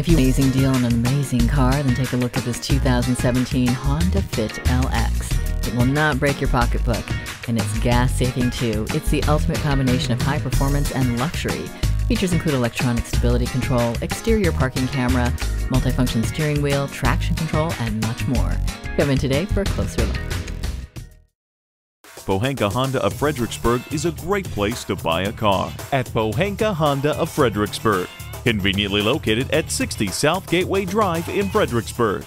If you want an amazing deal on an amazing car, then take a look at this 2017 Honda Fit LX. It will not break your pocketbook, and it's gas-saving too. It's the ultimate combination of high performance and luxury. Features include electronic stability control, exterior parking camera, multifunction steering wheel, traction control, and much more. Come in today for a closer look. Pohanka Honda of Fredericksburg is a great place to buy a car. At Pohanka Honda of Fredericksburg. Conveniently located at 60 South Gateway Drive in Fredericksburg.